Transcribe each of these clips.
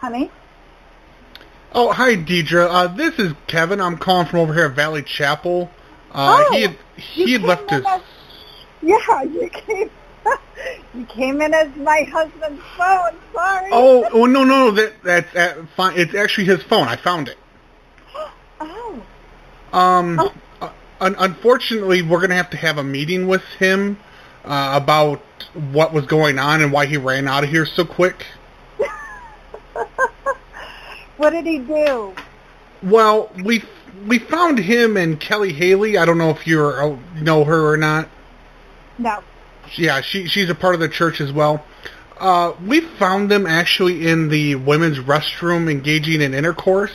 honey. Oh, hi, Deirdre. This is Kevin. I'm calling from over here at Valley Chapel. He had left his... Yeah, you came in as my husband's phone. Sorry. Oh no, that's fine. It's actually his phone. I found it. Oh. Unfortunately, we're going to have a meeting with him about what was going on and why he ran out of here so quick. What did he do? Well, we found him and Kelly Haley. I don't know if you know her or not. No. Yeah, she's a part of the church as well. We found them actually in the women's restroom engaging in intercourse,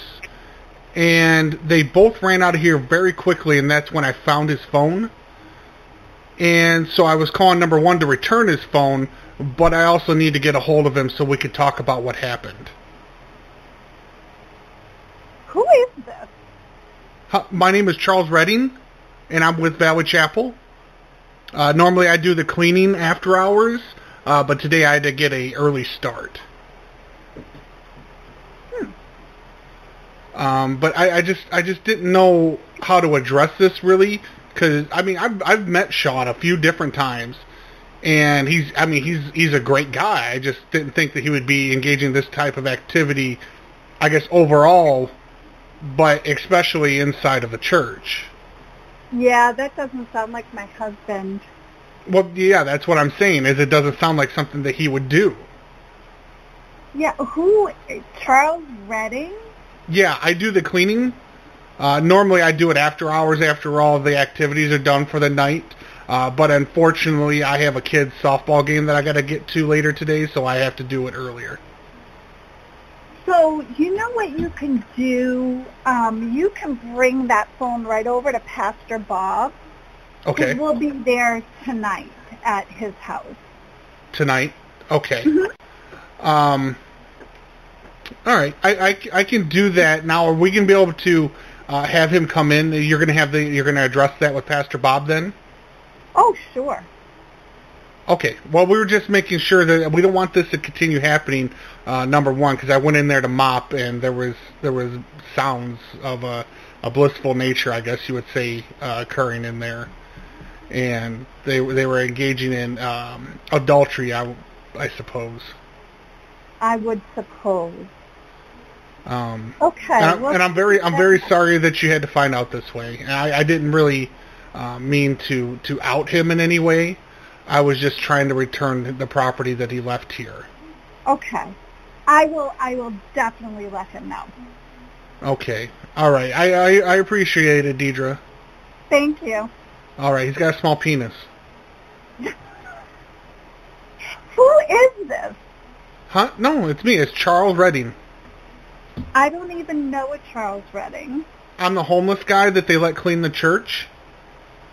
and they both ran out of here very quickly, and that's when I found his phone. And so I was calling number one to return his phone, but I also need to get a hold of him so we could talk about what happened. Who is this? My name is Charles Redding, and I'm with Valley Chapel. Normally I do the cleaning after hours, but today I had to get an early start. But I just didn't know how to address this really, because I mean I've met Sean a few different times, and he's a great guy. I just didn't think that he would be engaging this type of activity, I guess overall, but especially inside of the church. Yeah, that doesn't sound like my husband. Well, yeah, that's what I'm saying, is it doesn't sound like something that he would do. Yeah, who? Charles Redding? Yeah, I do the cleaning. Normally I do it after hours after all the activities are done for the night. But unfortunately, I have a kid's softball game that I got to get to later today, so I have to do it earlier. So, you know what you can do? You can bring that phone right over to Pastor Bob. Okay. Because we'll be there tonight at his house. Tonight? Okay. Mm-hmm. All right. I can do that. Now, are we going to be able to have him come in? You're going to address that with Pastor Bob then? Oh, sure. Okay, well, we were just making sure that we don't want this to continue happening, number one, because I went in there to mop, and there was sounds of a blissful nature, I guess you would say, occurring in there. And they were engaging in adultery, I suppose. I would suppose. Okay. And I'm very sorry that you had to find out this way. And I didn't really mean to out him in any way. I was just trying to return the property that he left here. Okay. I will definitely let him know. Okay. All right. I appreciate it, Deirdre. Thank you. All right. He's got a small penis. Who is this? Huh? No, it's me. It's Charles Redding. I don't even know a Charles Redding. I'm the homeless guy that they let clean the church.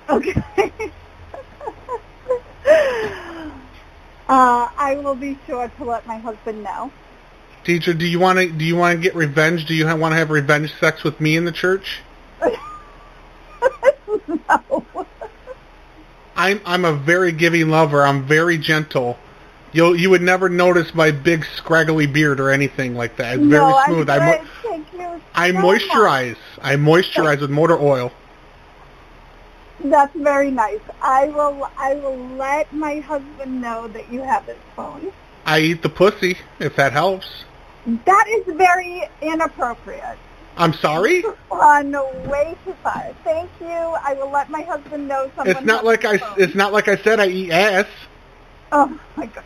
Okay. I will be sure to let my husband know. Deirdre, do you want to get revenge? Do you want to have revenge sex with me in the church? No. I'm a very giving lover. I'm very gentle. You would never notice my big scraggly beard or anything like that. It's very smooth. I moisturize. I moisturize with motor oil. That's very nice. I will let my husband know that you have his phone. I eat the pussy, if that helps. That is very inappropriate. I'm sorry? Way too far. Thank you. I will let my husband know someone. It's not like I said I eat ass. Oh my God.